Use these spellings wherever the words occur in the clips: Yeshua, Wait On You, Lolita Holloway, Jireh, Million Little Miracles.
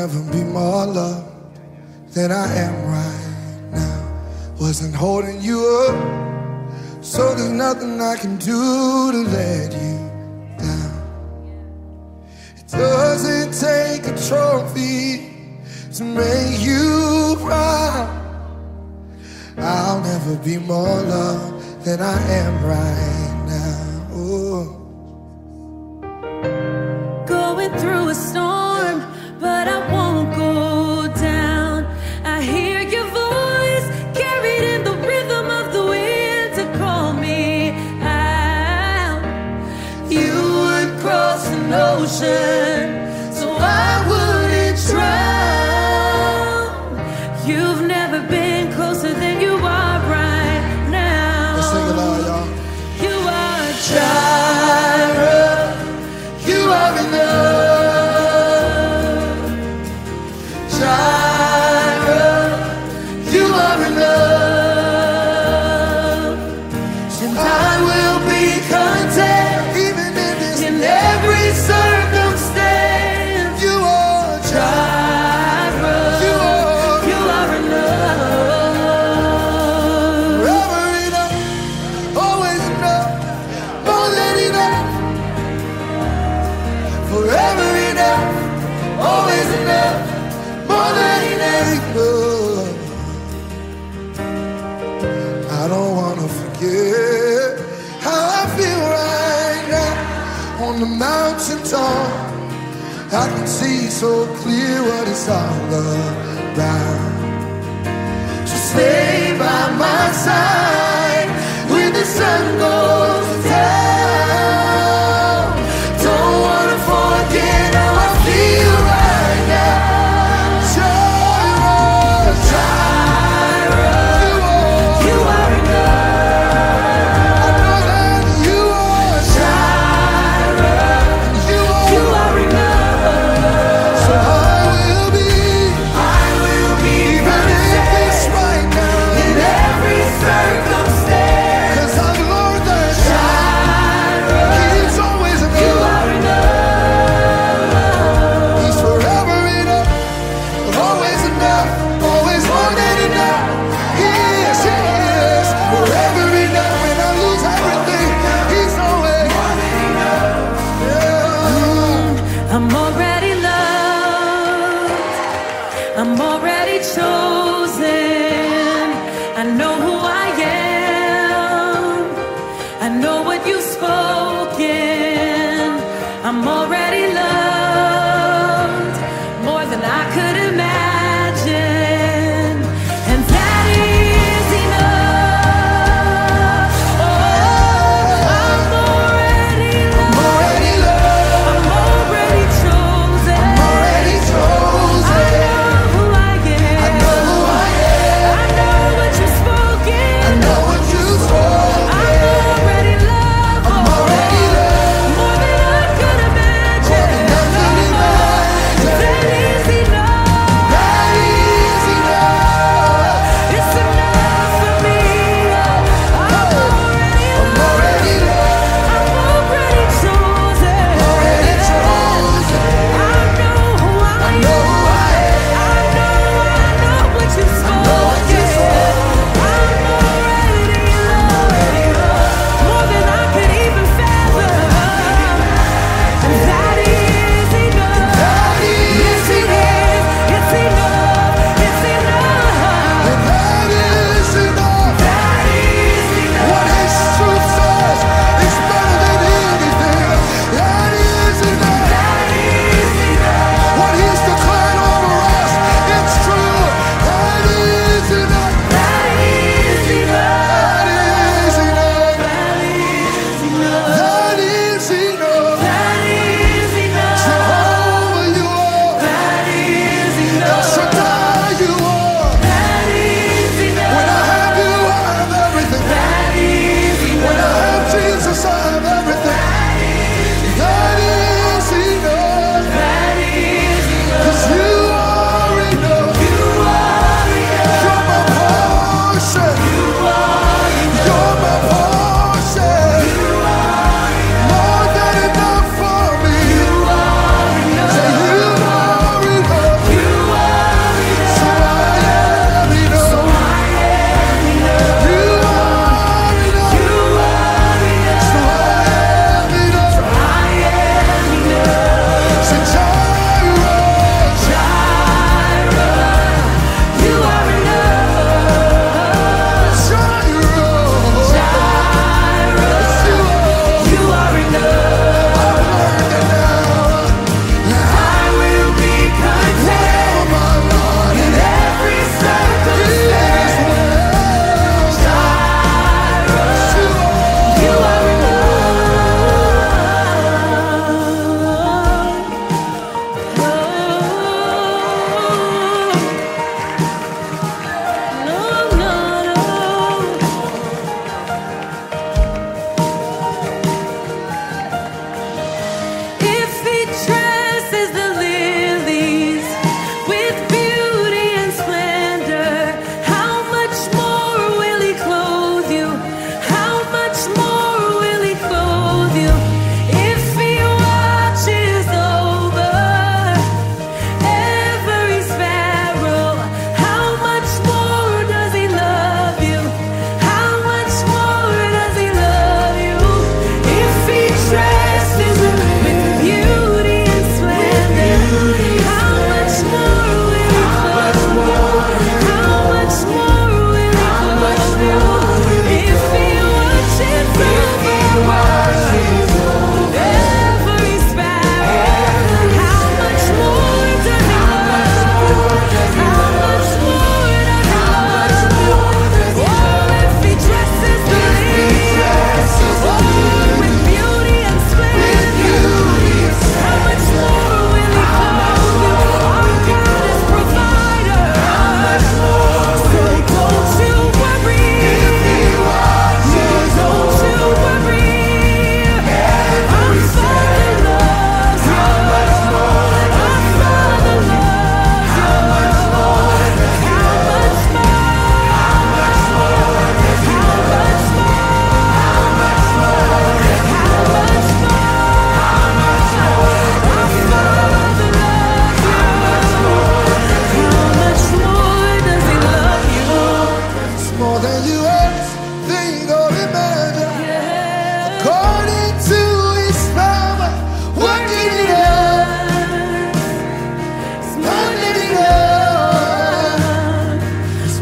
never be more loved than I am right now. Wasn't holding you up, so there's nothing I can do to let you down. It doesn't take a trophy to make you proud. I'll never be more loved than I am right now. Ooh. Going through a storm, but I won't go down. I hear your voice carried in the rhythm of the wind to call me out. You would cross an ocean, so I wouldn't drown. You've never been closer than mountaintop, I can see so clear what it's all about. So stay by my side when the sun goes down. Don't wanna forget how I feel right now. Jireh, you are enough. Spoken.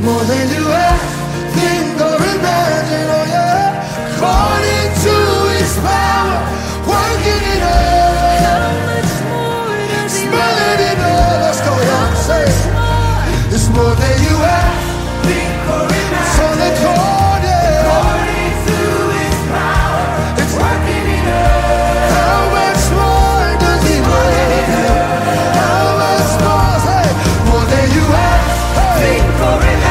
more than you ever think or imagine. Oh yeah, according to His power working in us. How much more does He want? Let's go, y'all, say it. It's more than you ever think or imagine. So let's go, yeah. According to His power, it's working in us. How much more does He want? How much more, say more than you ever think or imagine.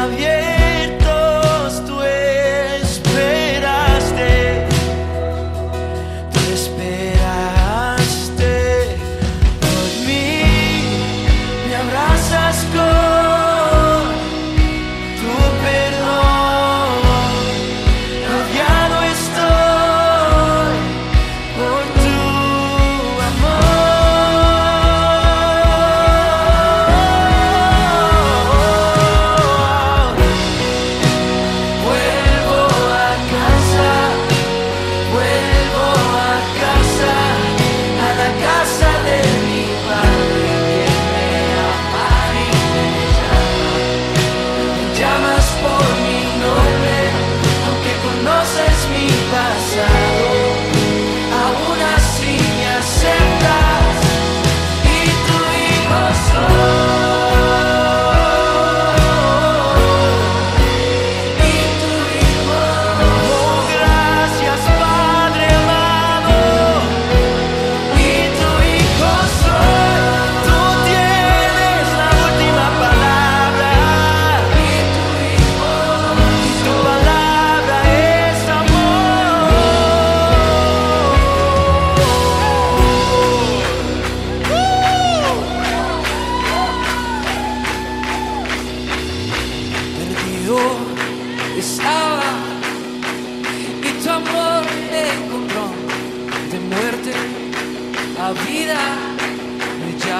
Abiertos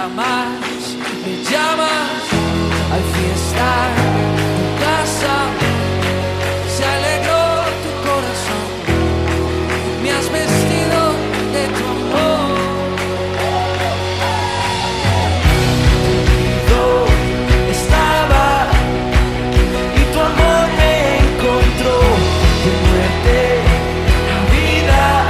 me llamas al fiestar tu casa, se alegró tu corazón, me has vestido de tu amor. Yo estaba y tu amor me encontró, de muerte a vida.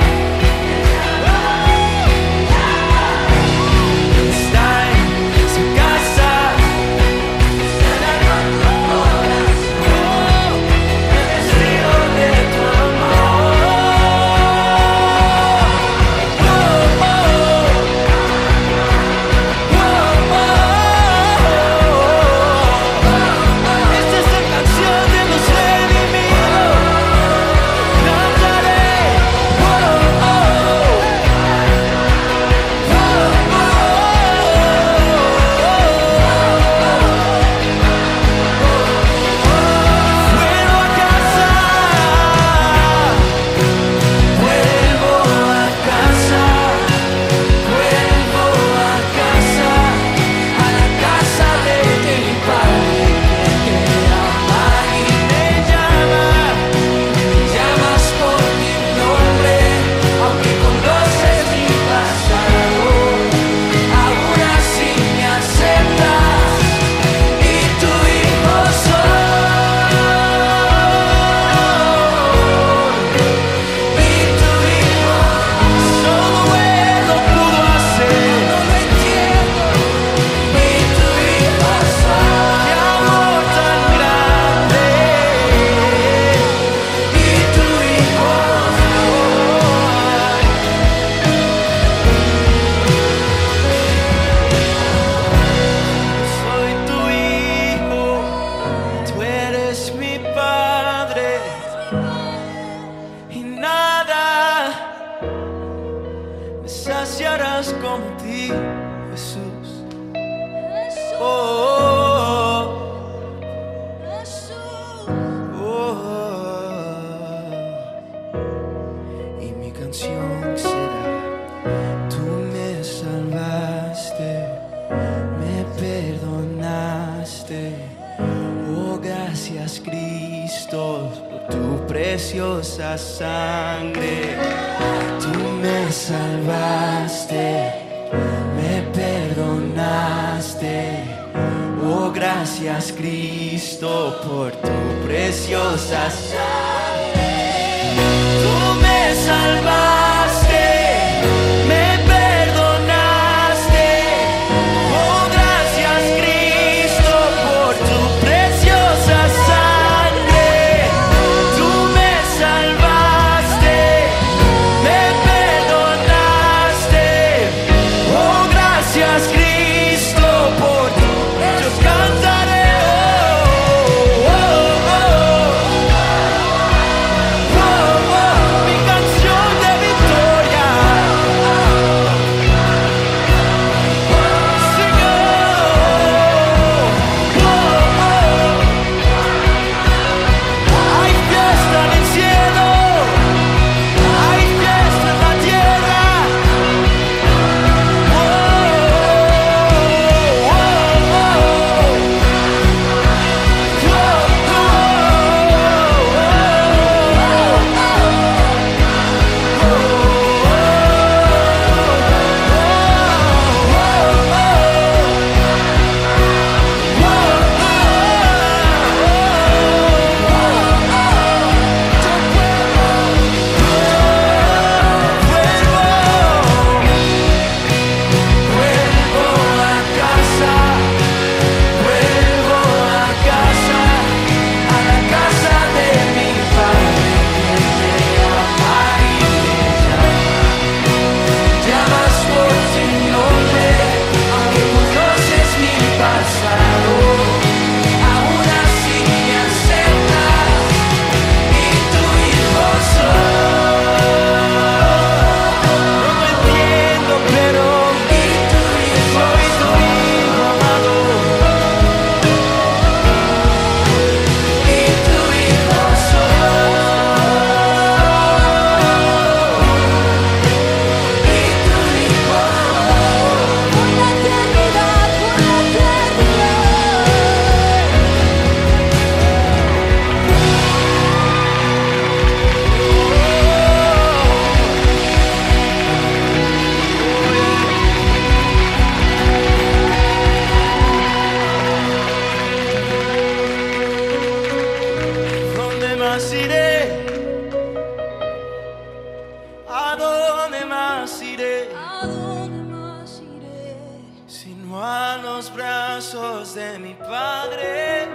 Vuelvo a los brazos de mi Padre.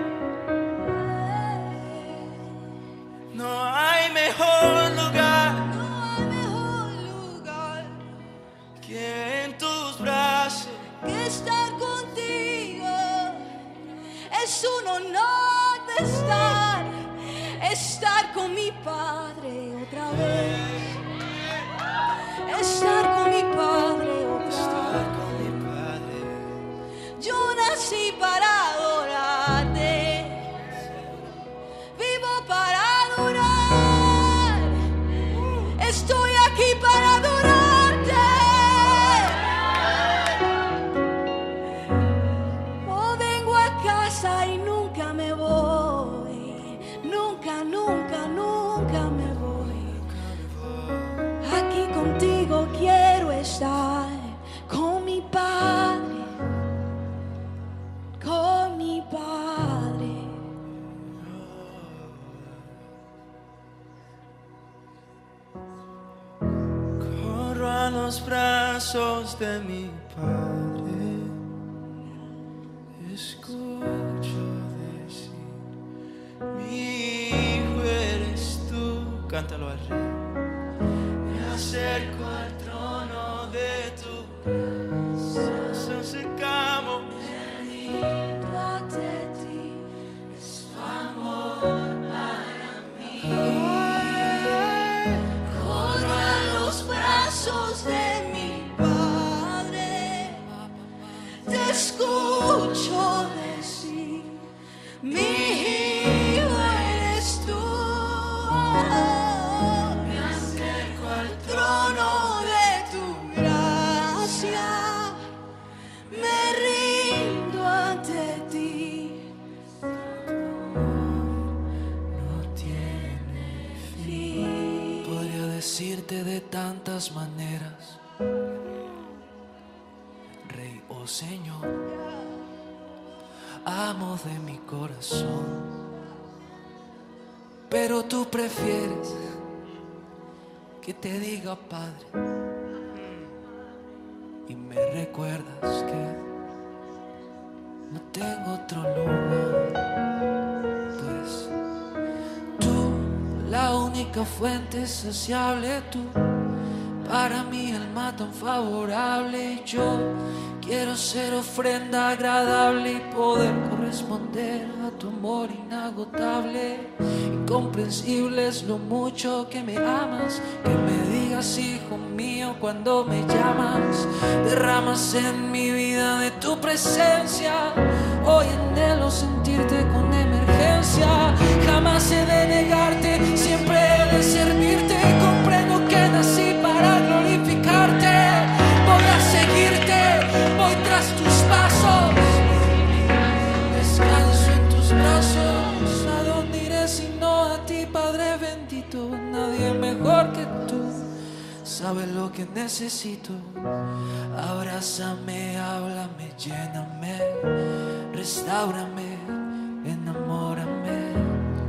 No hay mejor lugar que en tus brazos. Que estar contigo es un honor de estar con mi Padre otra vez. Estar con mi Padre otra vez. Yo nací para adorarte, vivo para adorar, estoy aquí para adorarte. Oh, vengo a casa y nunca me voy, nunca, nunca, nunca me voy. Aquí contigo quiero estar, con mi Padre. Con mi Padre. Corro a los brazos de mi Padre. Escucho decir: mi hijo eres tú. Cántalo al Rey. Me acerco al trono de tu gracia. Secamos de ti, es tu amor para mí. Corro a los brazos de mi Padre. Te escucho decir: mi hijo eres tú. Me acerco al trono de tu gracia. Me decirte de tantas maneras, Rey o Señor, amo de mi corazón, pero tú prefieres que te diga Padre y me recuerdas que no tengo otro lugar, pues la única fuente saciable, tú para mí alma tan favorable. Yo quiero ser ofrenda agradable y poder corresponder a tu amor inagotable. Incomprensible es lo mucho que me amas, que me digas hijo mío cuando me llamas. Derramas en mi vida de tu presencia, hoy anhelo sentirte con emergencia. Jamás he de negarte, siempre he de servirte. Y comprendo que nací para glorificarte. Voy a seguirte, voy tras tus pasos. Descanso en tus brazos. ¿A dónde iré sino a ti, Padre bendito? Nadie mejor que tú sabe lo que necesito. Abrázame, háblame, lléname, restáurame, enamórame.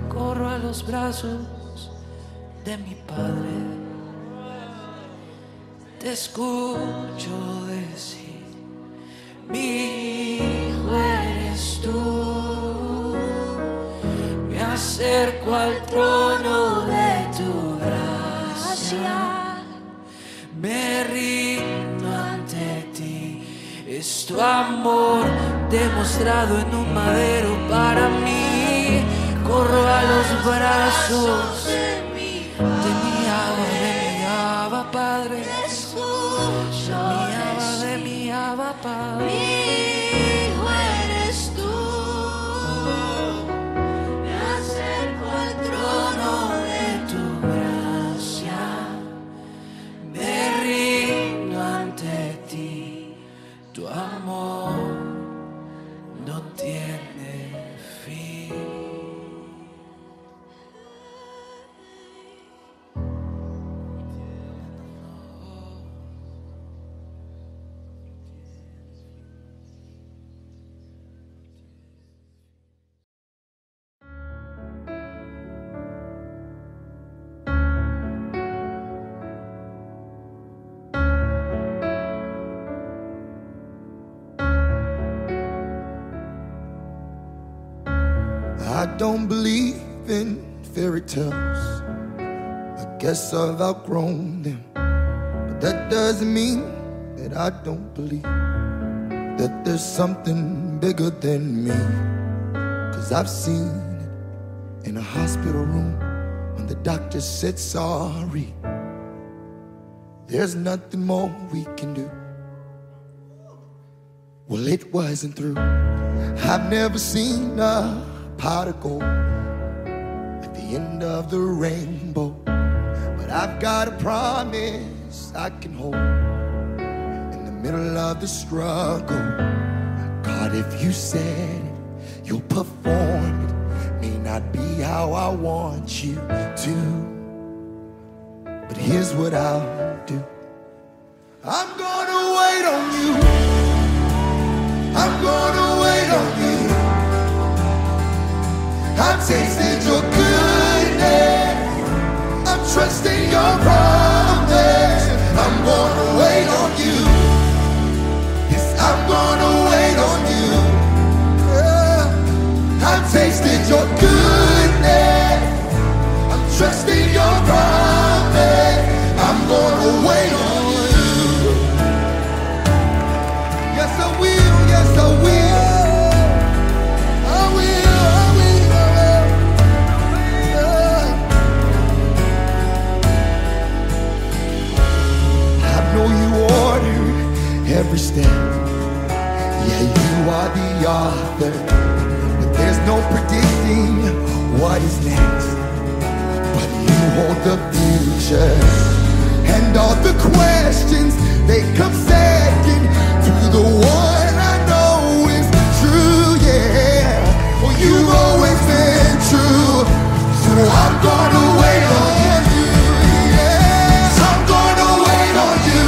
Corro a los brazos de mi Padre. Te escucho decir: mi hijo eres tú. Me acerco al trono de tu gracia. Me rindo ante ti. Es tu amor demostrado en un madero para mí. Corro a los brazos de mi Abba Padre. Te escucho de mi Abba Padre. Mi hijo eres tú. Me acerco al trono de tu gracia. Me rindo ante ti. Tu amor no tiene fin. I don't believe in fairy tales. I guess I've outgrown them. But that doesn't mean that I don't believe that there's something bigger than me. 'Cause I've seen it in a hospital room when the doctor said sorry, there's nothing more we can do. Well, it wasn't through. I've never seen a pot of gold at the end of the rainbow, but I've got a promise I can hold in the middle of the struggle. God, if you said it, you'll perform it. May not be how I want you to, but here's what I'll do. I'm gonna wait on you. I'm gonna wait on you. I've tasted your goodness. I'm trusting your promise. I'm gonna wait on you. Yes, I'm gonna wait on you. I've tasted your goodness. I'm trusting your promise. I'm gonna wait on you. Yes, I will. Yes, I will. I will. I will. I will. I know you order every step. Yeah, you are the author. There's no predicting what is next, but you hold the future, and all the questions, they come second to the one I know is true, yeah. Well, you've always been true, so I'm gonna wait on you, yeah. I'm gonna wait on you.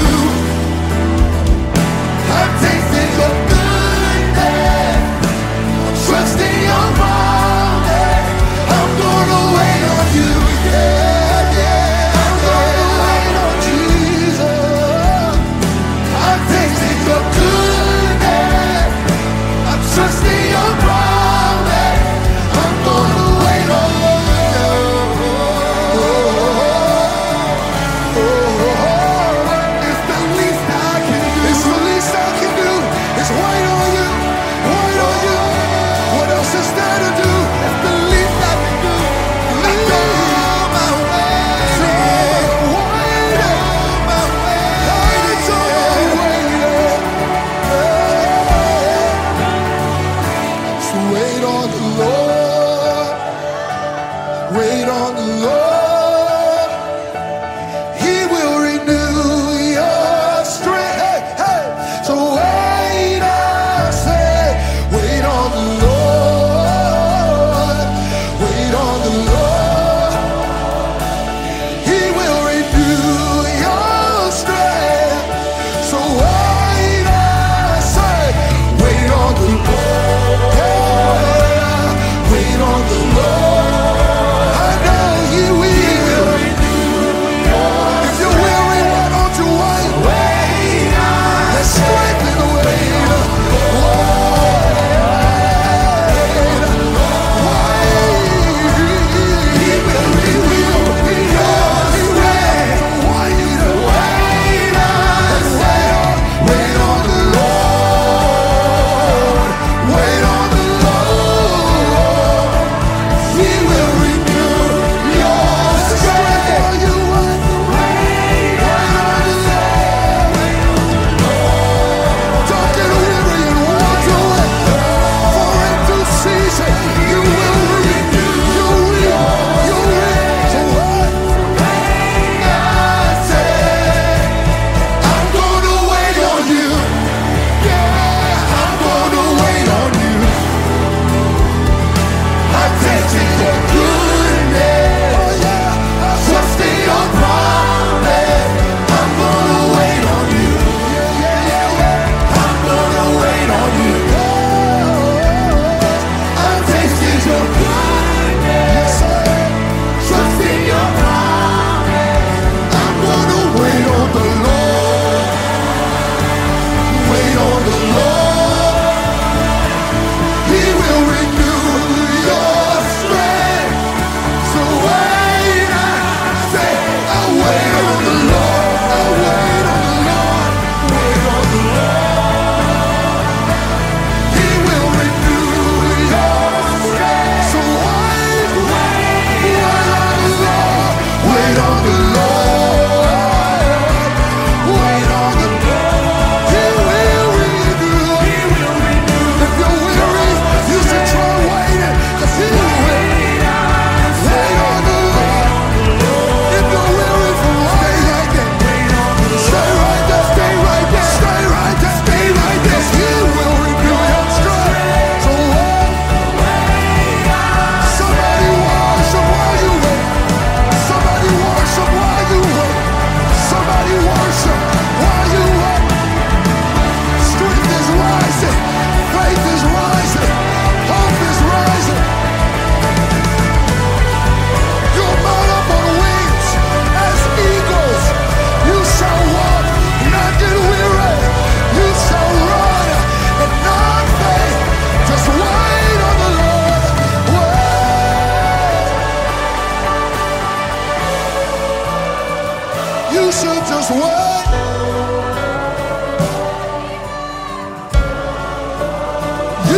I've tasted your goodness. I'm trusting. Your goodness.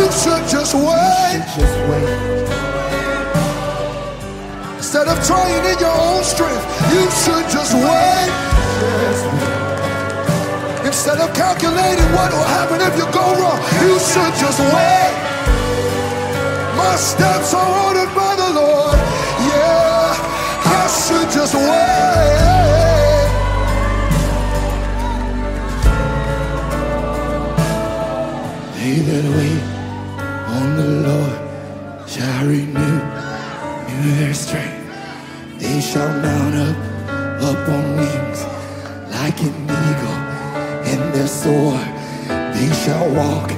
You should just wait. Instead of trying in your own strength, you should just wait. Instead of calculating what will happen if you go wrong, you should just wait. My steps are ordered by the Lord. Yeah, I should just wait. They that wait on the Lord shall renew their strength. They shall mount up on wings like an eagle, and their soar. They shall walk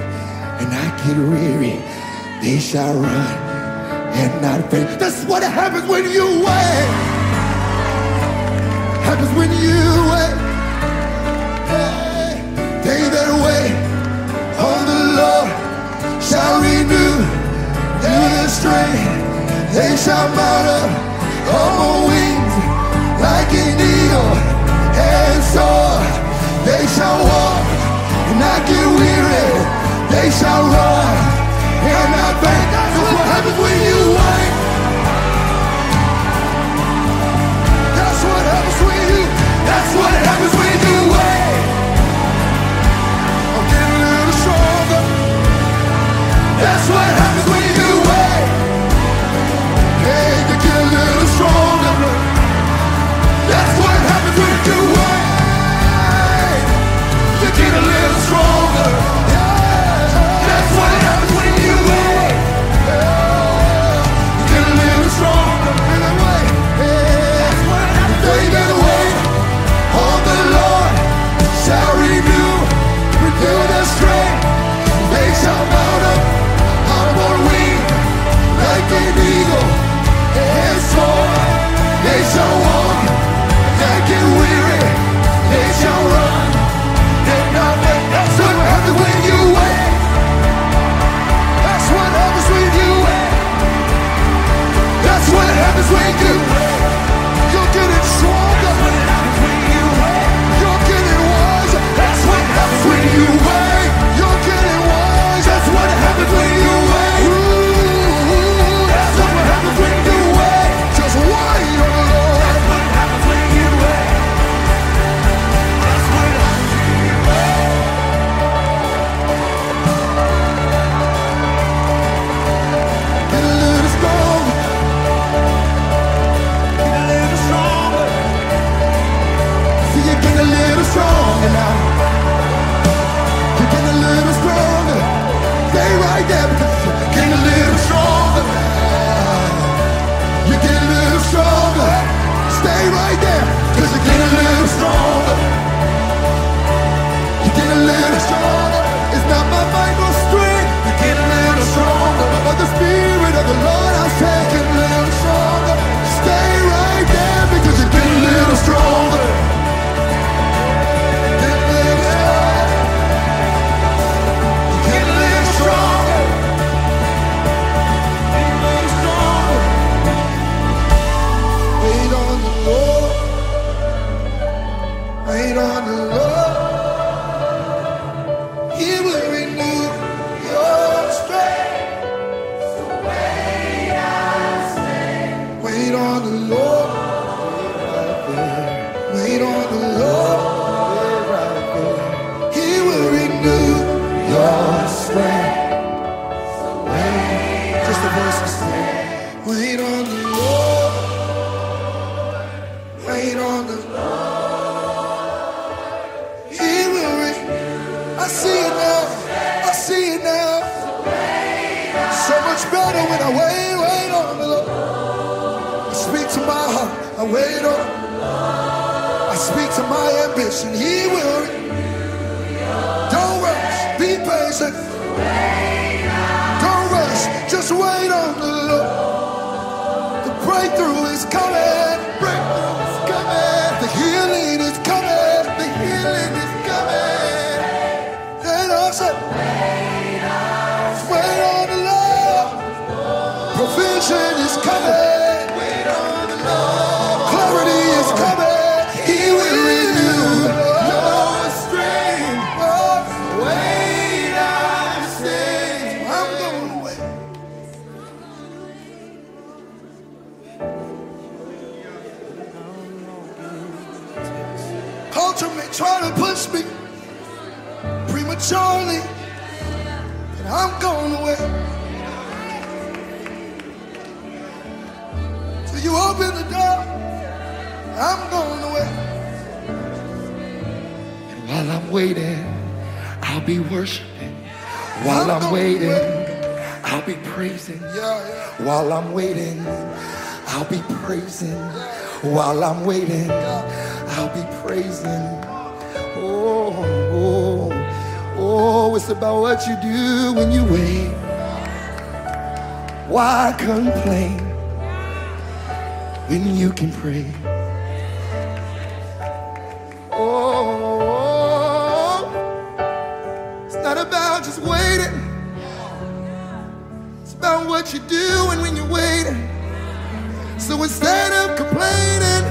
and not get weary. They shall run and not faint. That's what happens when you wait. Happens when you wait. Hey, they that wait on the Lord shall renew their strength. They shall mount up on wings like an eagle and soar. They shall walk and not get weary. They shall run and not faint. That's what happens when you wait. That's what happens when you. That's what happens when you wait. That's what happens when you wait. Hey, you get a little stronger. That's what happens when you wait. You get a little stronger. That's what happens when you wait. You get a little stronger. That's what happens when you wait. On the Lord shall renew their strength. They shall mount up. Like an eagle and soar. They shall walk, they get weary. They shall run, and not faint. That's what happens when you wait. That's what happens when you wait. That's what happens when you wait. You're getting stronger. That's what happens when you wait. You're getting wiser. That's what happens when you wait. You're getting wiser. That's what happens when you wait. Stronger now. You're getting a little stronger. Stay right there because you're getting a little stronger. You're getting a little stronger. Stay right there because you're getting a little stronger. You're getting a little stronger. It's not my might or strength. You're getting a little stronger. But the Spirit of the Lord, I'll take it a little stronger. Stay right there because you're getting a little stronger. Wait on the Lord, He will renew your strength. So wait, I say. Wait on the Lord. Wait on the Lord. He will renew your strength. So wait. Just the voice of strength. Wait on the Lord. Wait on the Lord. I see it now. So much better when I wait on the Lord. I speak to my heart, I wait on. I speak to my ambition, He will. Don't rush, be patient. Don't rush, just wait on the Lord. The breakthrough is coming. Breakthrough is coming. The healing is coming. The healing is coming. Wait on the Lord. Provision is coming. Wait on the Lord. Clarity is coming. He will renew your strength. trying to push me prematurely, and I'm going away. So you open the door, and I'm going away. And while I'm waiting, I'll be worshiping. While I'm waiting, I'll be praising. While I'm waiting, I'll be praising. While I'm waiting, I'll be praising. Oh, oh, oh, it's about what you do when you wait. Why complain when you can pray? Oh, it's not about just waiting. It's about what you do and when you're waiting. So instead of complaining,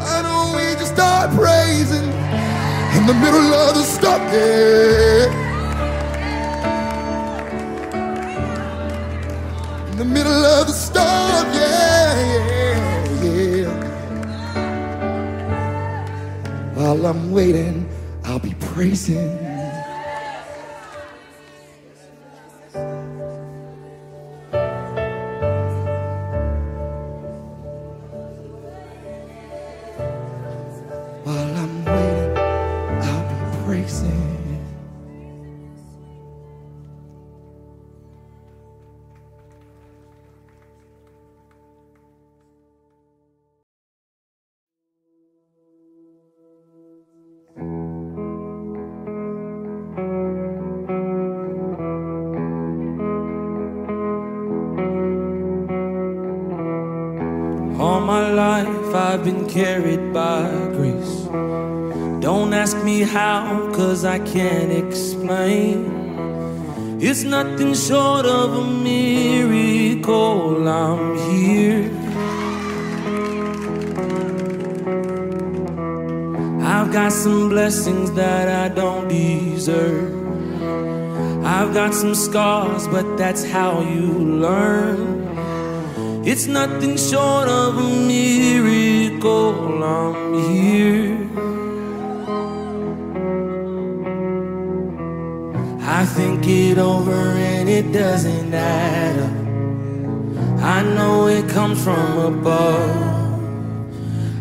why don't we just start praising in the middle of the storm? Yeah. In the middle of the storm, yeah, yeah, yeah. While I'm waiting, I'll be praising. I've been carried by grace. Don't ask me how, cause I can't explain. It's nothing short of a miracle I'm here. I've got some blessings that I don't deserve. I've got some scars, but that's how you learn. It's nothing short of a miracle, I'm here. I think it over and it doesn't add up. I know it comes from above.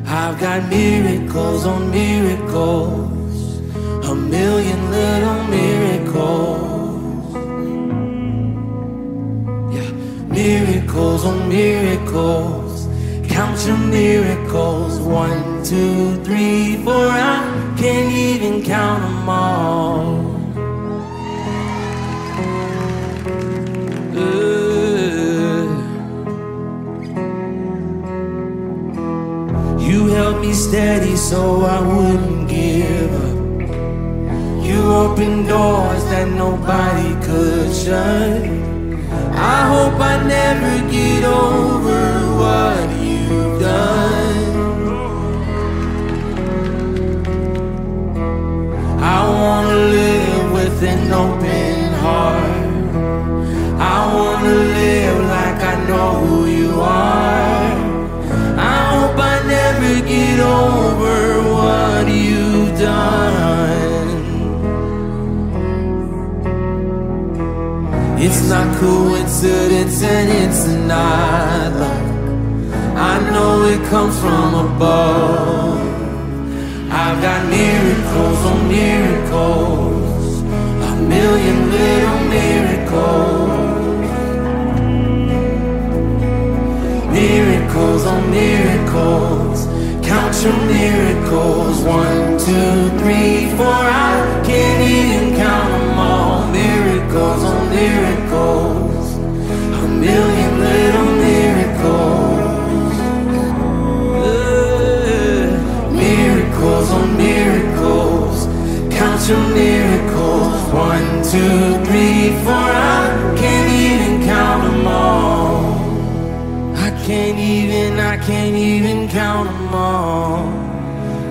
I've got miracles on miracles, a million little miracles. Miracles on miracles, count your miracles. 1, 2, 3, 4, I can't even count them all. You held me steady so I wouldn't give up. You opened doors that nobody could shut. I hope I never get over what you've done. I wanna live with an open heart. I wanna live like I know who you are. I hope I never get over what you've done. It's not coincidence and it's not luck. I know it comes from above. I've got miracles on miracles, a million little miracles. Miracles on miracles, count your miracles. 1, 2, 3, 4, I can't even count them all. Miracles on miracles, a million little miracles. Miracles on miracles, count your miracles. 1, 2, 3, 4, I can't even count them all. I can't even count them all.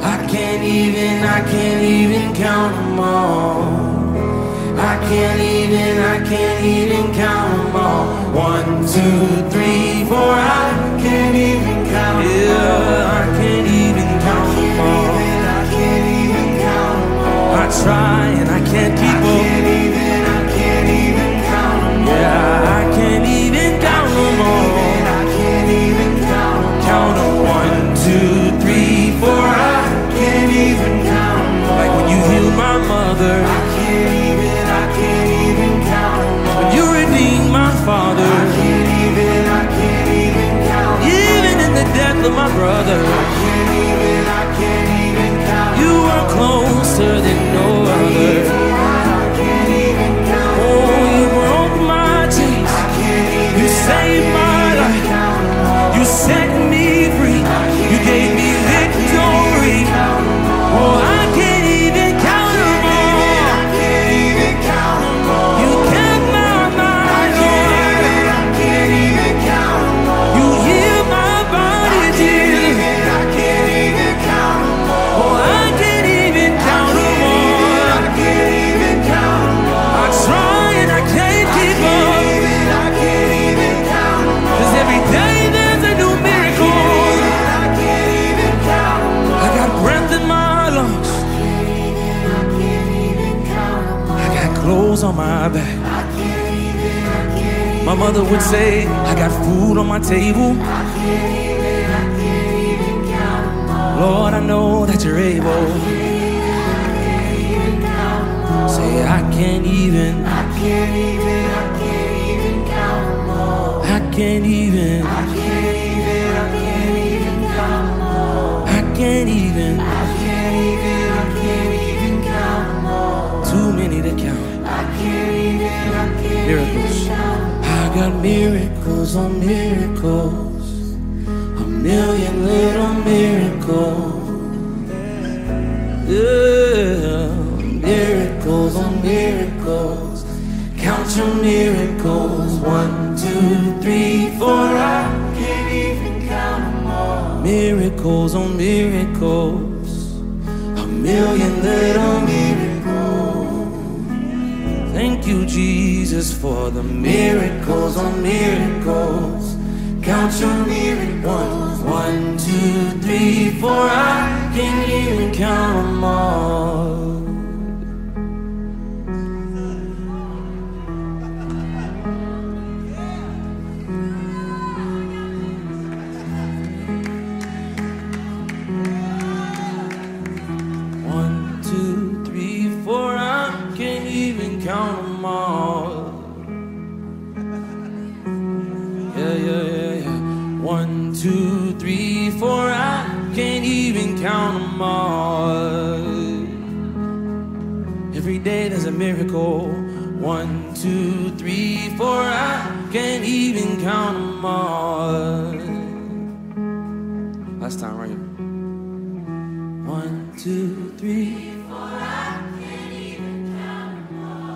I can't even count them all. I can't even count them all. 1, 2, 3, 4, I can't even count them all. I can't even count them all. I try and I can't keep up. I can't even count them all. Yeah, I can't even count them all. I can't even count them all. Count them 1, 2, 3, 4. I can't even count them all. Like when you healed my mother. I can't even count them all. When you redeemed my father. I can't even count them all. Even in the death of my brother. I can't even count them all. You are closer than no other. On my back, my mother would say, I got food on my table. Lord, I know that you're able. Say, I can't even count 'em all. Too many to count. Miracles. I got miracles on miracles, a million little miracles. Yeah, miracles on miracles. Count your miracles, 1, 2, 3, 4. I can't even count them all. Miracles on miracles, a million little miracles. Thank you, Jesus, for the miracles on miracles. Count your miracles, 1, 2, 3, 4. I can't even count them all. Miracle, 1, 2, 3, 4. I can't even count them all. Last time, right here. 1, 2, 3, 4. I can't even count them all.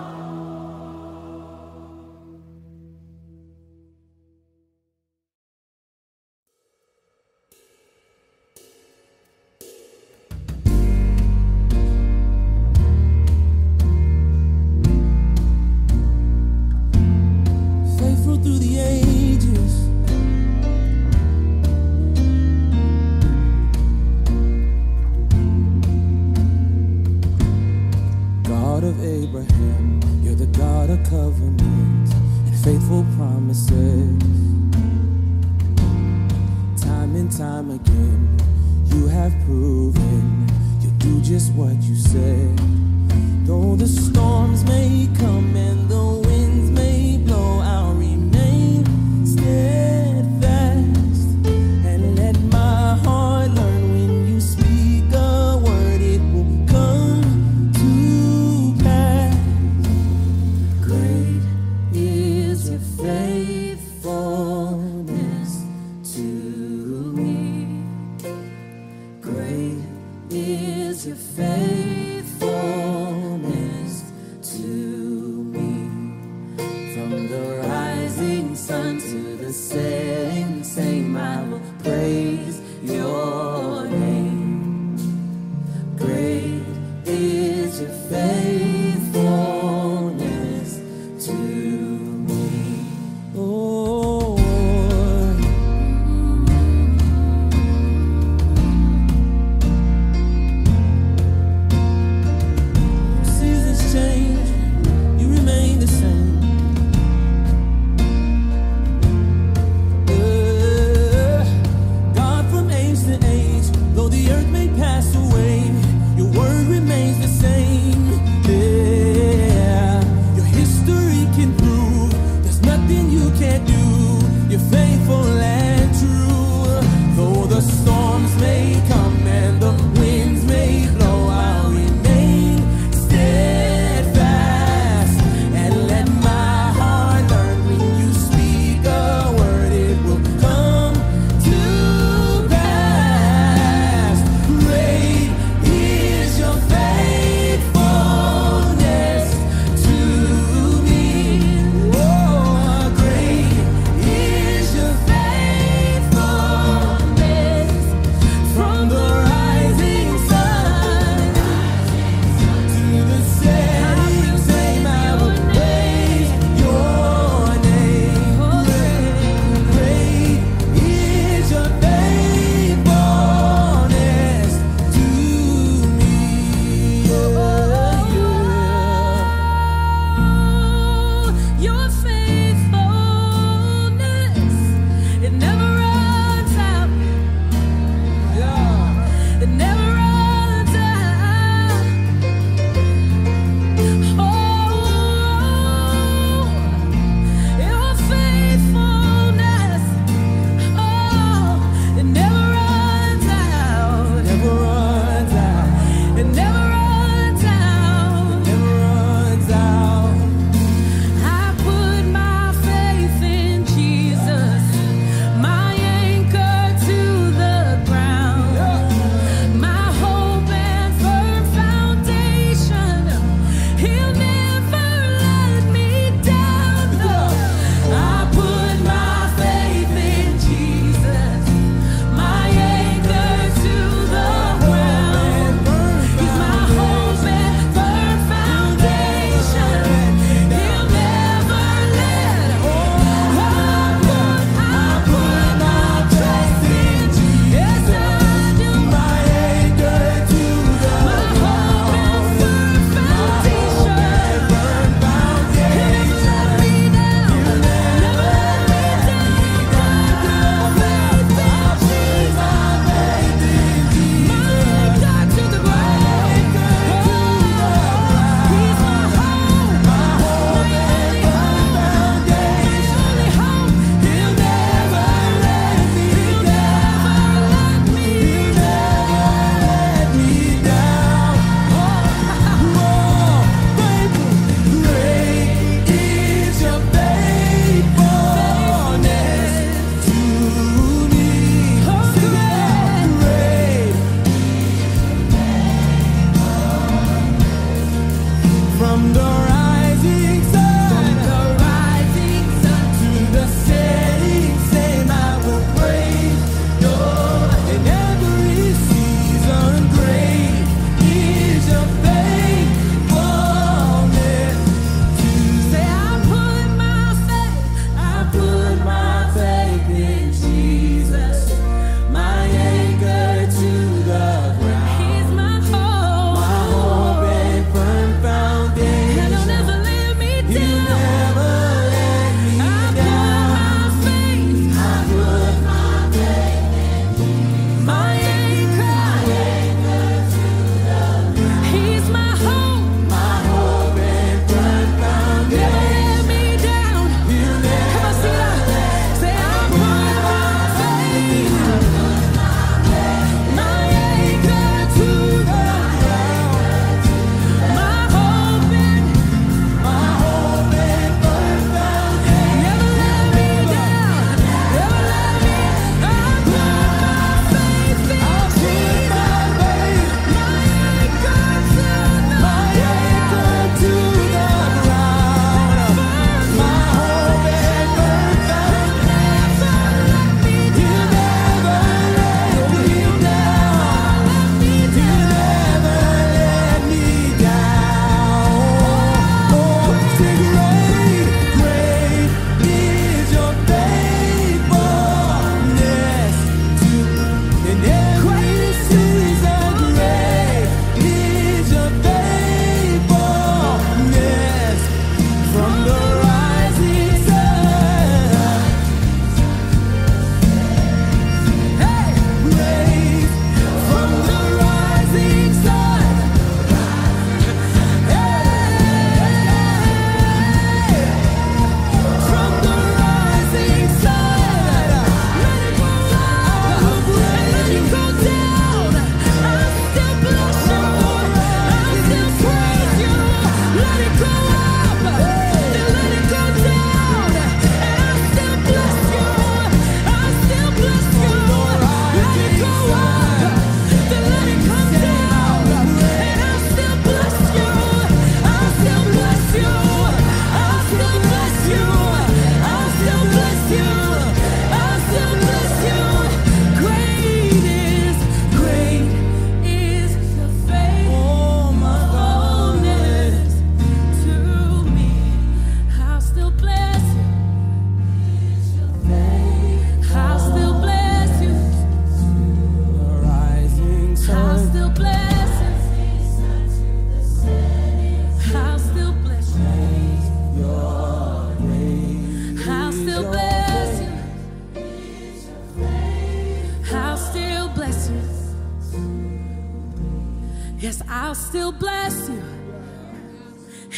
I'll still bless you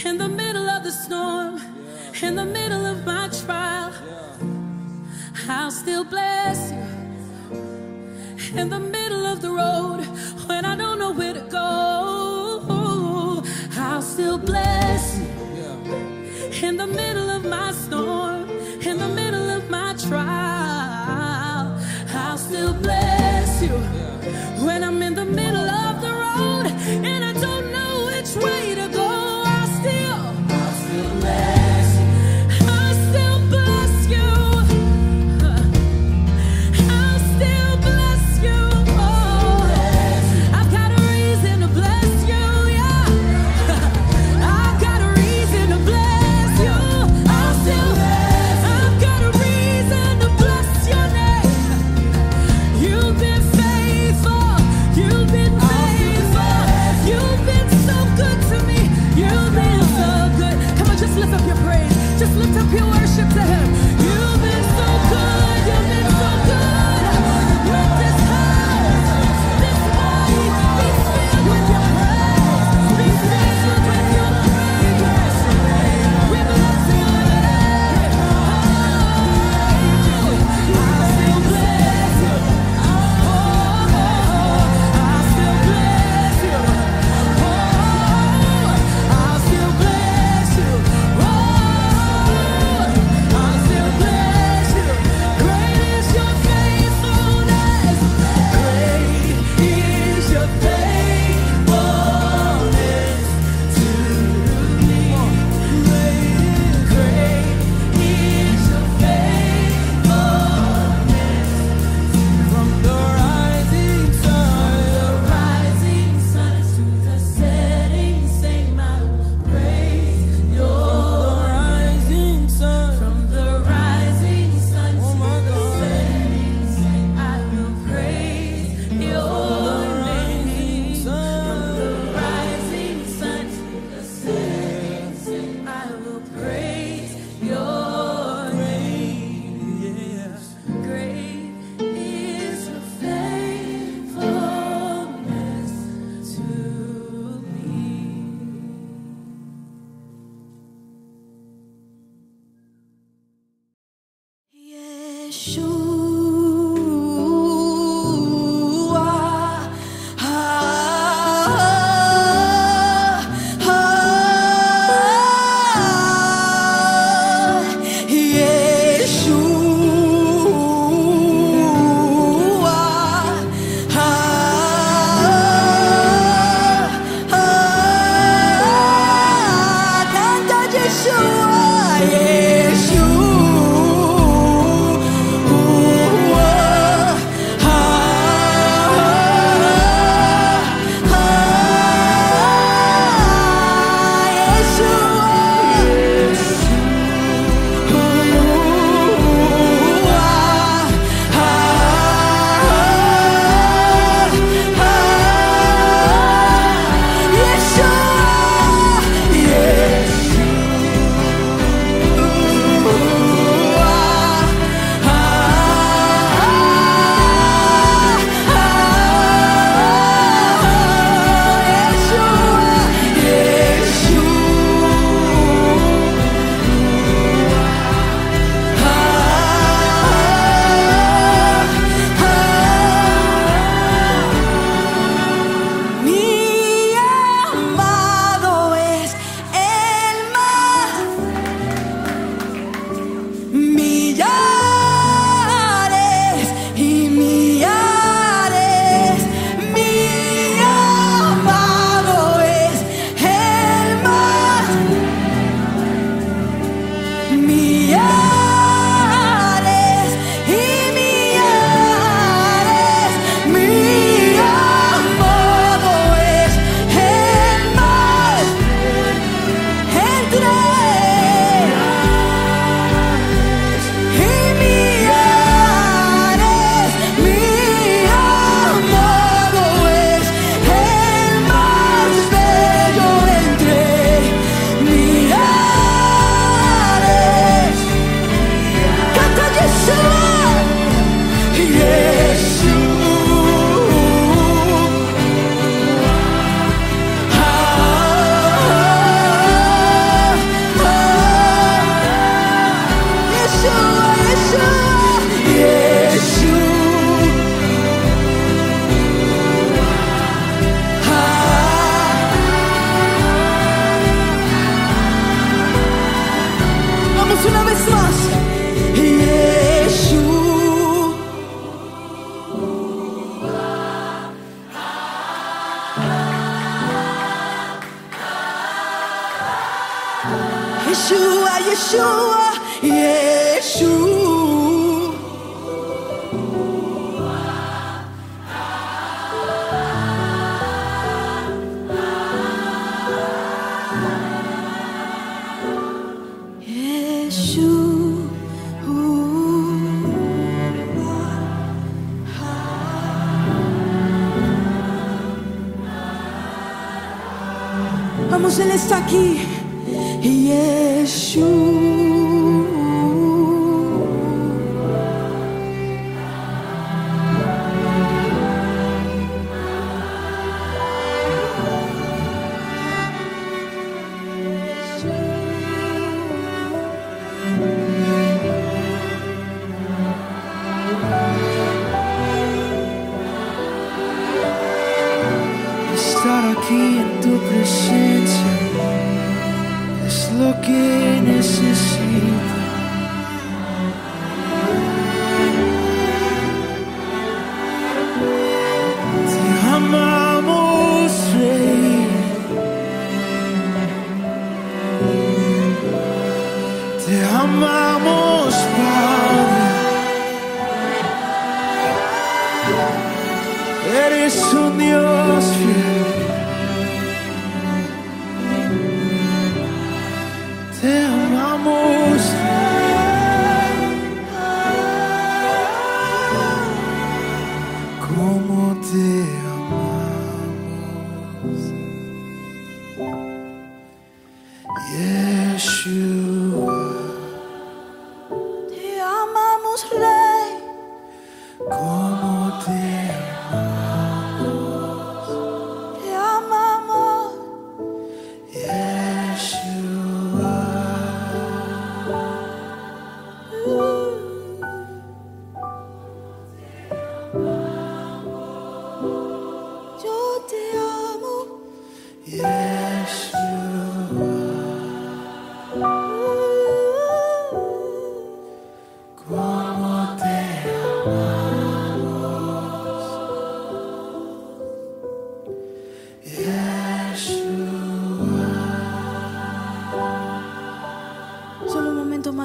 in the middle of the storm, in the middle of my trial. I'll still bless you in the middle of the road when I don't know where to go. I'll still bless you in the middle of my storm, in the middle of my trial. I'll still bless you when I'm in the middle of the road and I don't know which way to go. I'll still bless you. Vamos una vez más. Yeshua, Yeshua, Yeshua. Yeshua. Vamos, Ele está aqui. Estar aqui em tua presença es lo que necesito. Te amamos, Rey. Te amamos, Padre. Eres un Dios fiel.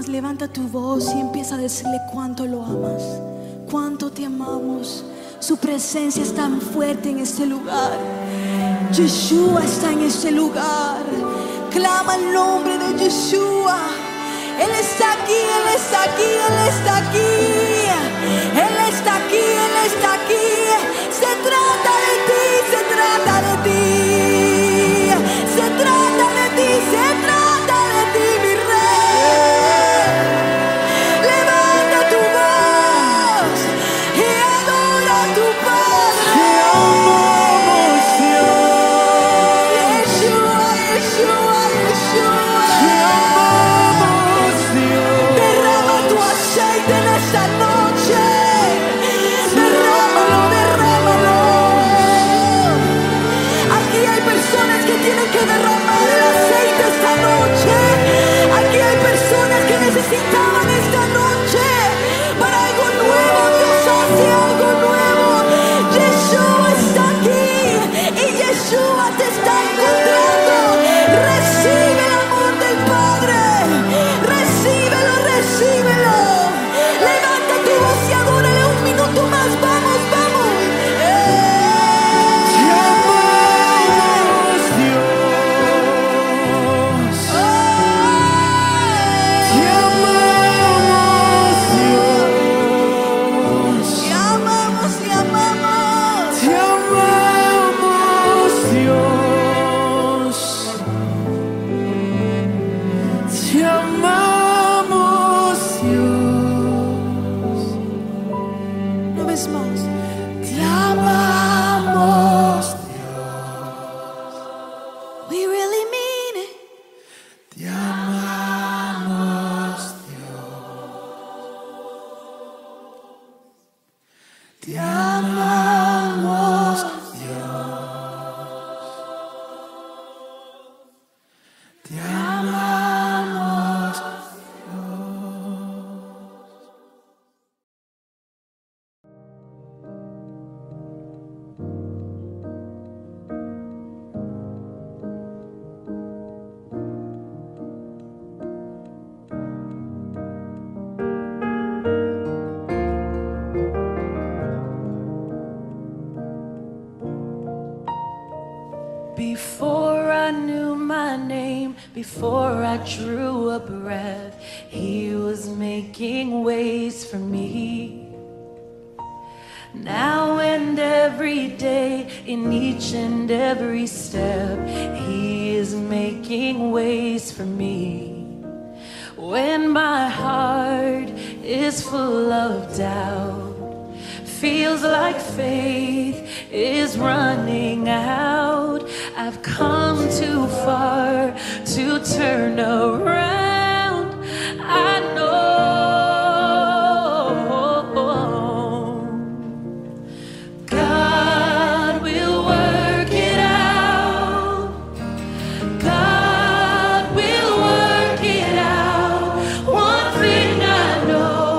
Levanta tu voz y empieza a decirle cuánto lo amas, cuánto te amamos. Su presencia es tan fuerte en este lugar. Yeshua está en este lugar. Clama el nombre de Yeshua. Él está aquí, Él está aquí, Él está aquí. Él está aquí, Él está aquí. Se trata de ti, se trata de ti. Se trata de ti, se trata. Derrama tu aceite en esta Before I drew a breath, he was making ways for me. Now and every day, in each and every step, he is making ways for me. When my heart is full of doubt, feels like faith is running out, I've come too far to turn around. I know God will work it out. God will work it out. One thing I know,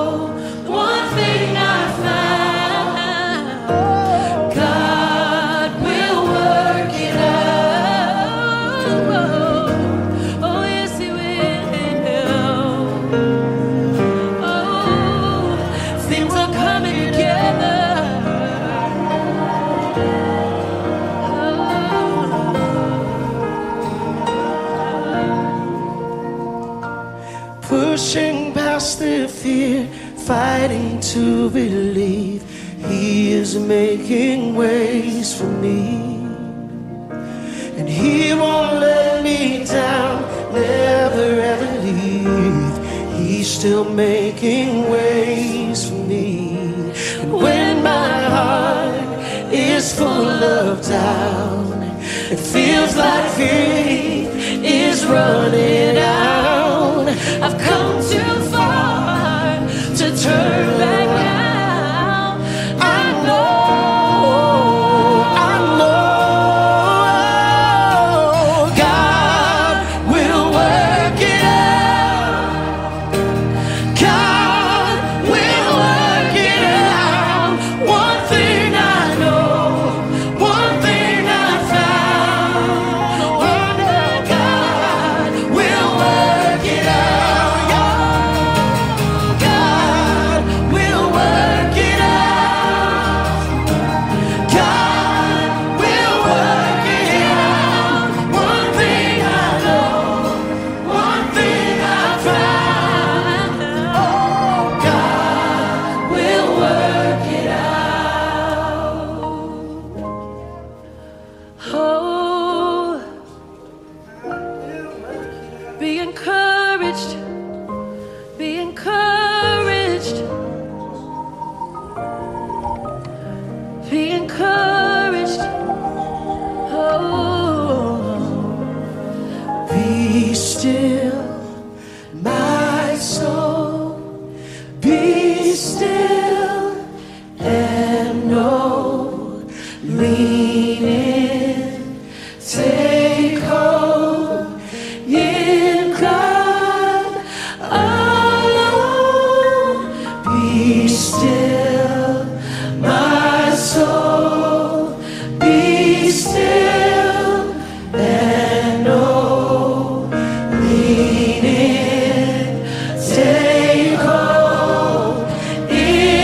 one thing I found, God will work it out. Oh, yes, he will. Oh, things are coming together. Pushing past the fear, fighting to believe, he is making ways for me. And he won't let me down, never ever leave. He's still making ways for me. And when my heart is full of doubt, it feels like faith is running out. I've come too far to turn back now. I know God will work it out. God will work it out. One thing I know, one thing I found, oh no, God will work it out. God will work it out. God will work it out. One thing I know, one thing I found, oh God will work it out. Oh, be encouraged, be encouraged, be encouraged. Oh, Be still, my soul, be still, and know, lean in, take hope in God alone. Be still, my soul, be still, and know, lean in, take hope in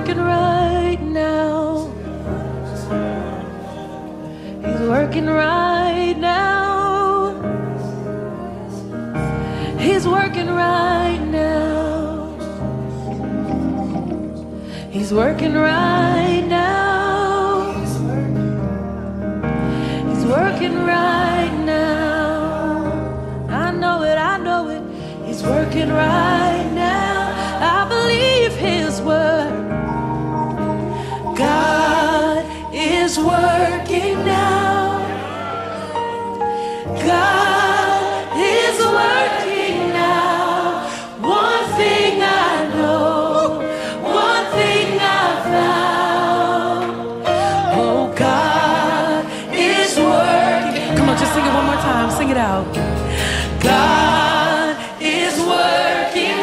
working right now. He's working right now. He's working right now. He's working right now. He's working right now. I know it, I know it. He's working right now. I believe his word. God is working now. God is working now. One thing I know, one thing I found. Oh, God is working. Come on, just sing it one more time. Sing it out. God is working.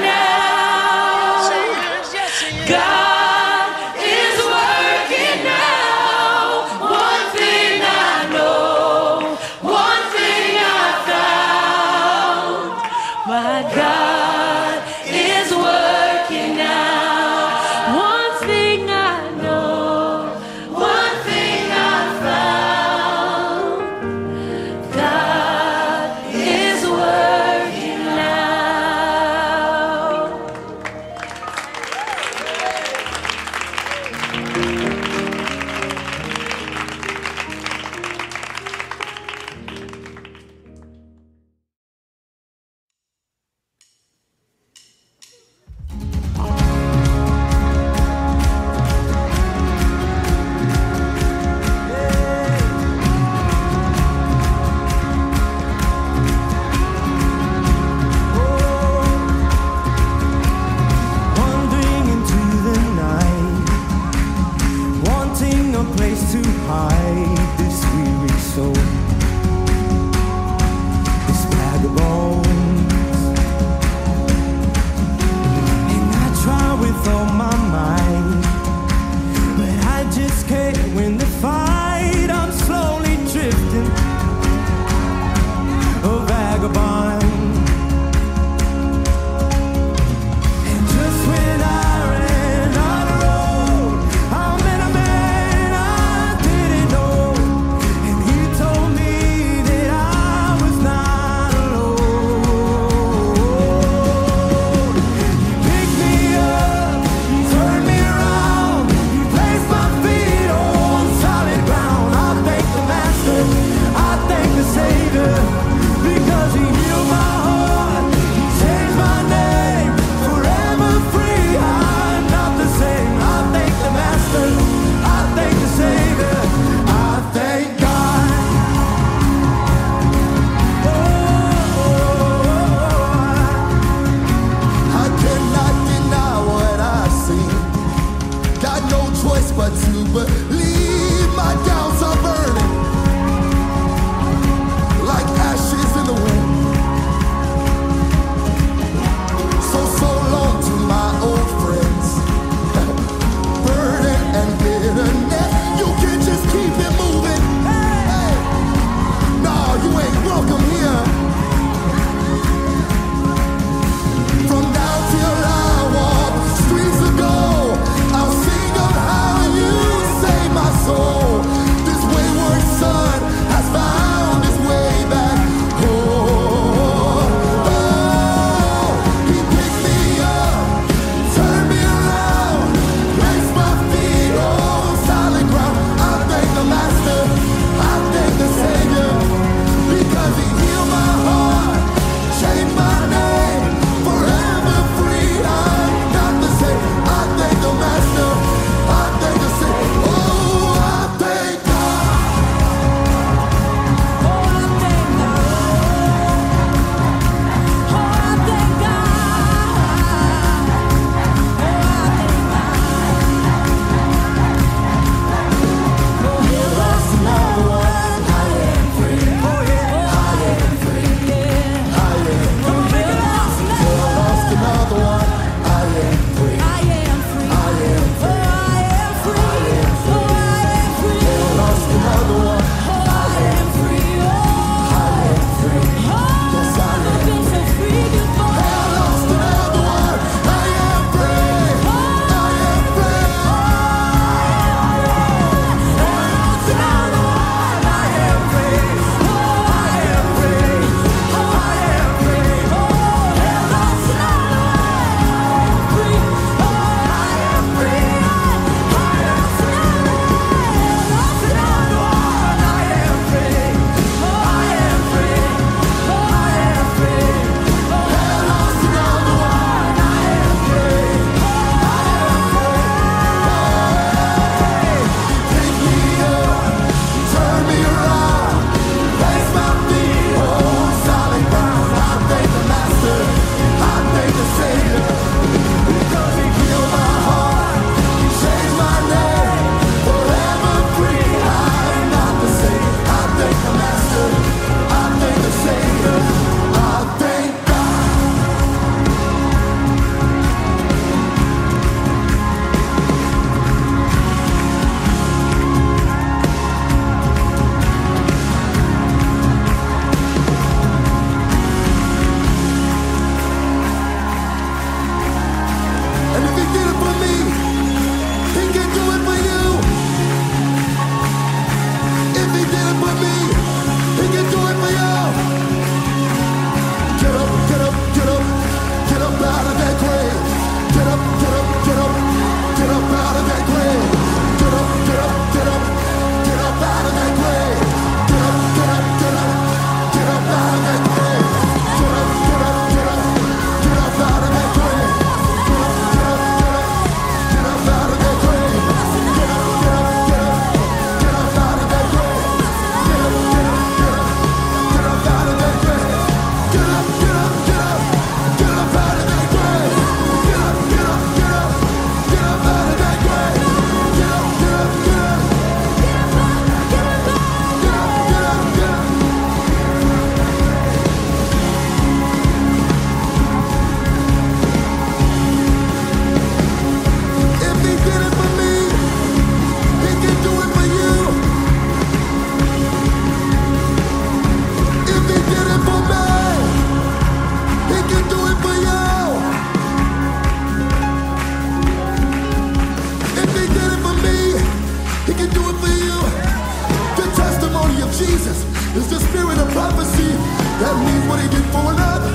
what he did for another,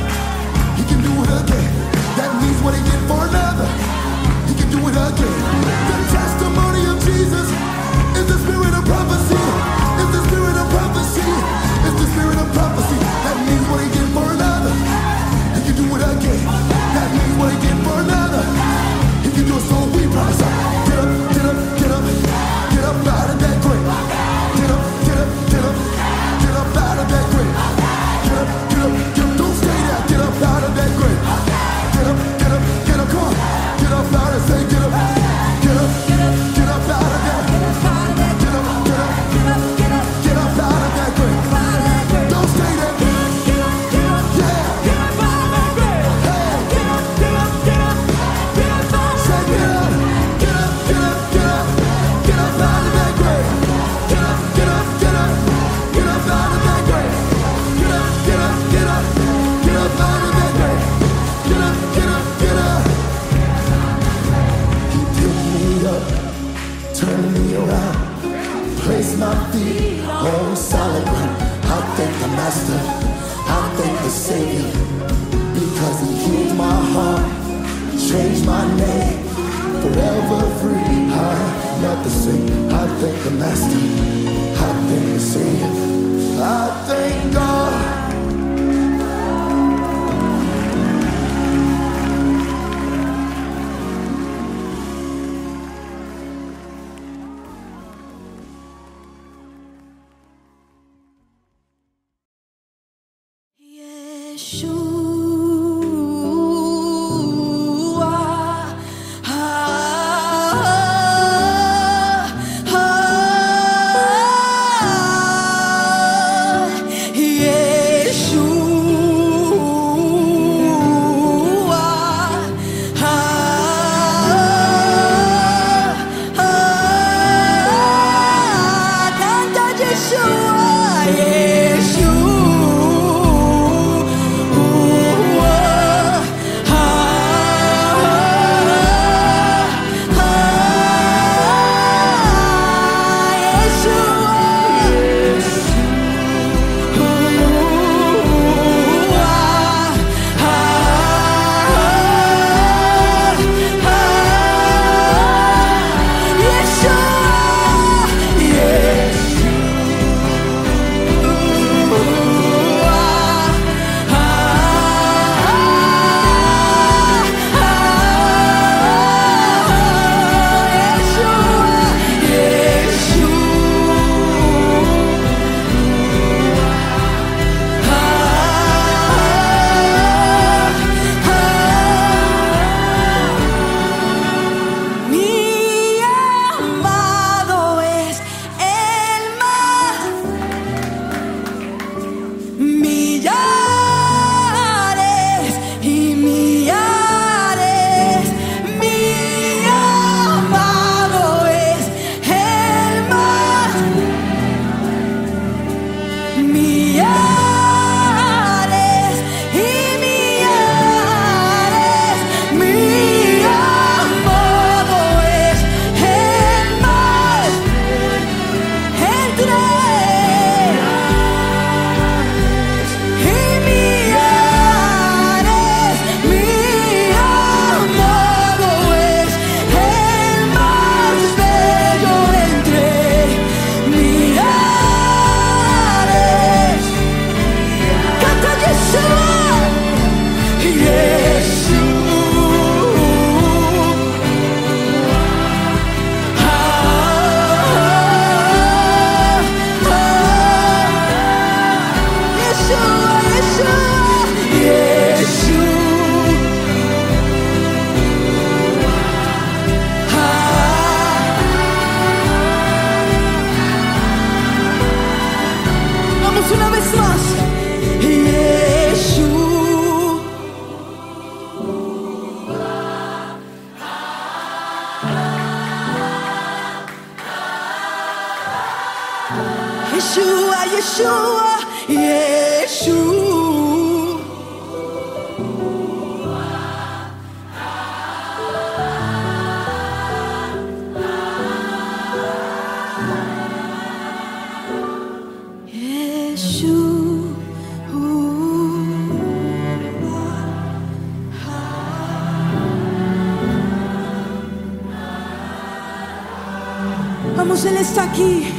he can do it again. That means what he did for another, he can do it again. The testimony of Jesus is the spirit of prophecy. It's the spirit of prophecy. It's the spirit of prophecy. That means what he did for another, he can do it again. That means what he did for another, he can do it. So we rise up. Get up, get up, get up. Get up out of that grave. Get up, get up, get up. Get up out of that grave. Get up, get up, get up. Don't stay there. Get up out of that grave. Get up, get up, get up. Come on. Get up out and say get up. Get up, get up, get up out of that. Get up, get up, get up, get up. Get up out of that grave. Don't stay there. Get up, get up, yeah. Get up out of that grave. Hey. Get up, get up, get up. Get up out of that grave. Get up, get up, get up. Get up out of that grave. Get up, get up, get up. Get up out of that grave. Get up, get up, get up. Get up out of that grave. Get up, get up, get up. He picked me up, turned me around, placed my feet on solid ground. I thank the Master, I thank the Savior, because he healed my heart, changed my name, forever free. I'm not the same. I thank the Master, I thank the Savior, I thank God. Yeshua, Yeshua, Yeshua. Yeshua. Vamos, Ele está aqui.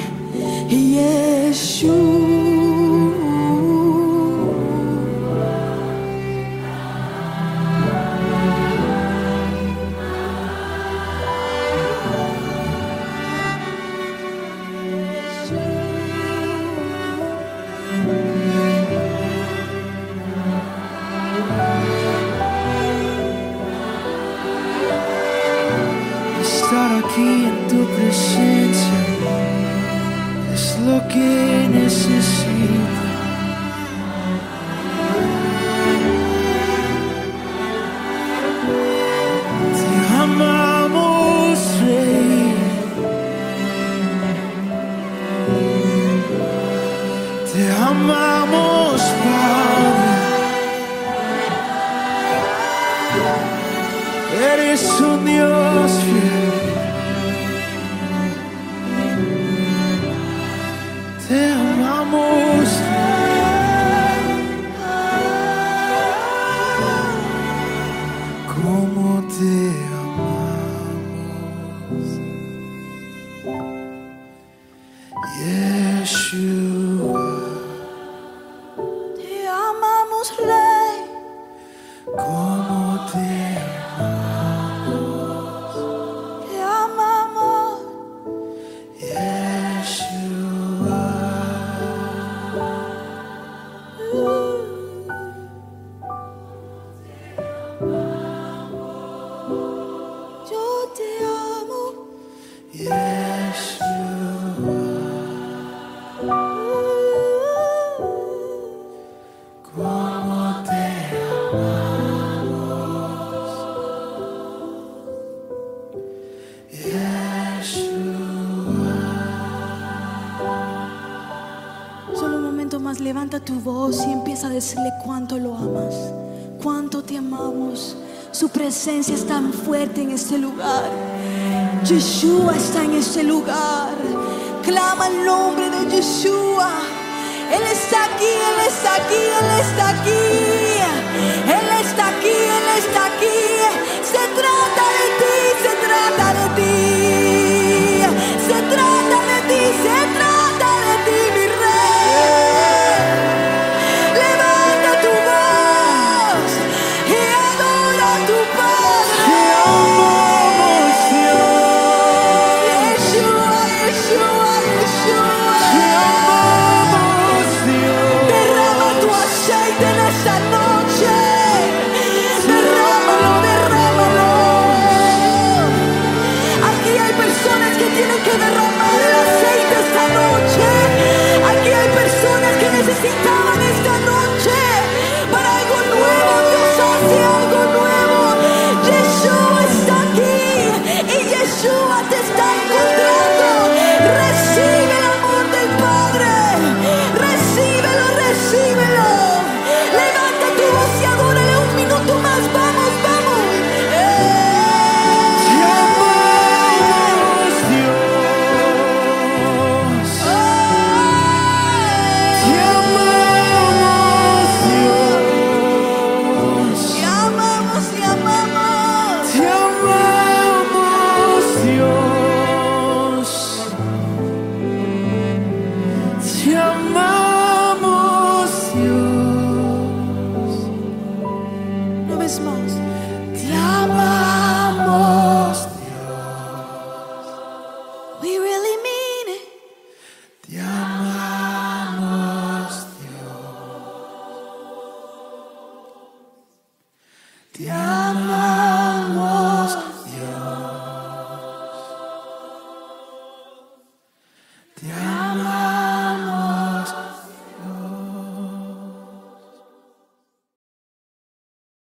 Tu voz y empieza a decirle cuánto lo amas, cuánto te amamos. Su presencia es tan fuerte en este lugar. Yeshua está en este lugar. Clama el nombre de Yeshua. Él está aquí, Él está aquí, Él está aquí. Él está aquí, Él está aquí. Se trata de ti.